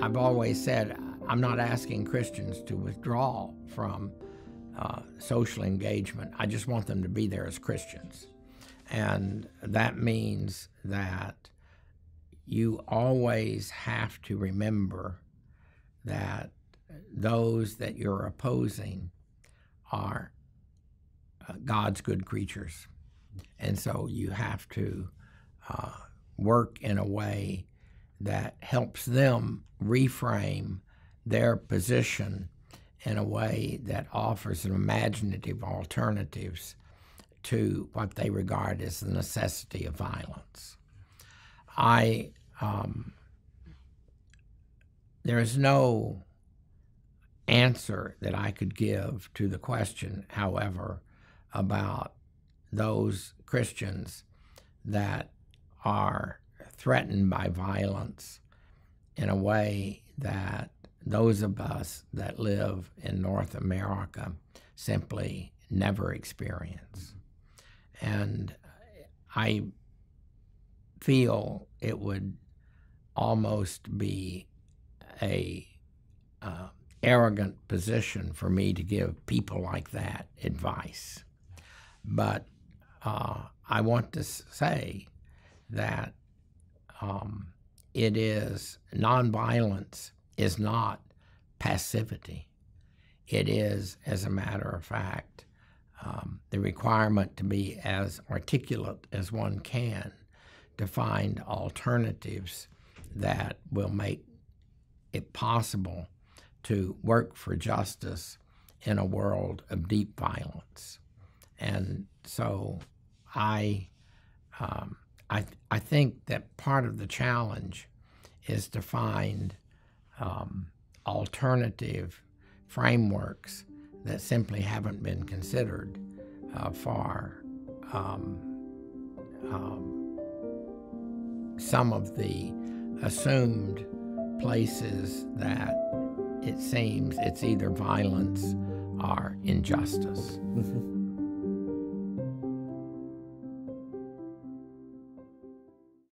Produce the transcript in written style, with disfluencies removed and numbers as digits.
I've always said I'm not asking Christians to withdraw from social engagement. I just want them to be there as Christians. And that means that you always have to remember that those that you're opposing are God's good creatures. And so you have to work in a way that helps them reframe their position in a way that offers imaginative alternatives to what they regard as the necessity of violence. There is no answer that I could give to the question, however, about those Christians that are threatened by violence in a way that those of us that live in North America simply never experience. And I feel it would almost be a arrogant position for me to give people like that advice. But I want to say that nonviolence is not passivity. It is, as a matter of fact, the requirement to be as articulate as one can to find alternatives that will make it possible to work for justice in a world of deep violence. And so I think that part of the challenge is to find alternative frameworks that simply haven't been considered for some of the assumed places that it seems it's either violence or injustice.